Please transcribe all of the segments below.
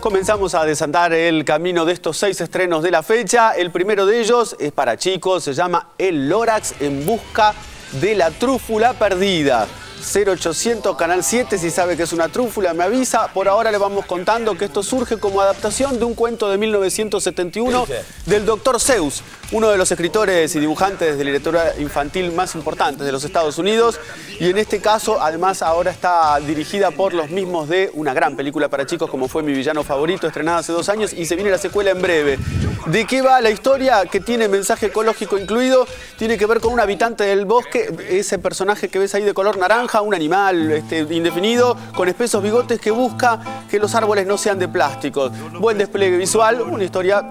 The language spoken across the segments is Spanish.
Comenzamos a desandar el camino de estos 6 estrenos de la fecha. El primero de ellos es para chicos, se llama El Lórax en busca de la trúfula perdida. 0800 Canal 7, si sabe que es una trúfula, me avisa. Por ahora le vamos contando que esto surge como adaptación de un cuento de 1971 del Dr. Zeus, uno de los escritores y dibujantes de la literatura infantil más importantes de los Estados Unidos. Y en este caso, además, ahora está dirigida por los mismos de una gran película para chicos como fue Mi Villano Favorito, estrenada hace 2 años, y se viene la secuela en breve. ¿De qué va la historia? Que tiene mensaje ecológico incluido, tiene que ver con un habitante del bosque, ese personaje que ves ahí de color naranja, un animal indefinido con espesos bigotes que busca que los árboles no sean de plástico. Buen despliegue visual, una historia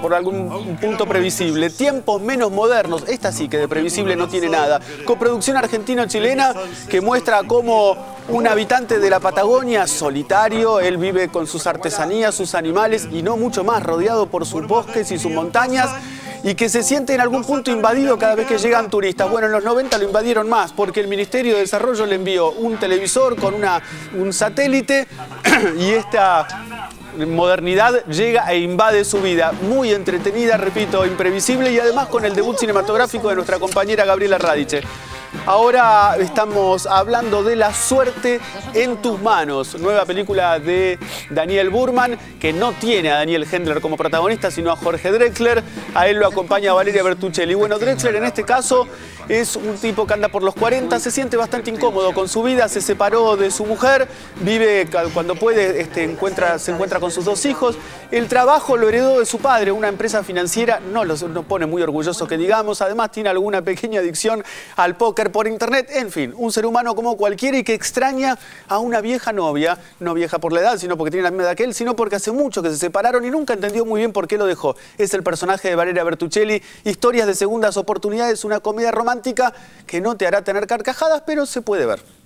por algún punto previsible. Tiempos menos modernos, esta sí que de previsible no tiene nada. Coproducción argentino-chilena que muestra cómo un habitante de la Patagonia, solitario, él vive con sus artesanías, sus animales y no mucho más, rodeado por sus bosques y sus montañas, y que se siente en algún punto invadido cada vez que llegan turistas. Bueno, en los 90 lo invadieron más, porque el Ministerio de Desarrollo le envió un televisor con un satélite y esta modernidad llega e invade su vida. Muy entretenida, repito, imprevisible, y además con el debut cinematográfico de nuestra compañera Gabriela Radice. Ahora estamos hablando de La Suerte en Tus Manos, nueva película de Daniel Burman, que no tiene a Daniel Hendler como protagonista, sino a Jorge Drexler. A él lo acompaña Valeria Bertuccelli. Bueno, Drexler en este caso es un tipo que anda por los 40, se siente bastante incómodo con su vida, se separó de su mujer, vive cuando puede, se encuentra con sus 2 hijos. El trabajo lo heredó de su padre, una empresa financiera, no pone muy orgulloso que digamos, además tiene alguna pequeña adicción al póker, por internet, en fin, un ser humano como cualquiera y que extraña a una vieja novia, no vieja por la edad, sino porque tiene la misma edad que él, sino porque hace mucho que se separaron y nunca entendió muy bien por qué lo dejó. Es el personaje de Valeria Bertuccelli, Historias de Segundas Oportunidades, una comedia romántica que no te hará tener carcajadas, pero se puede ver.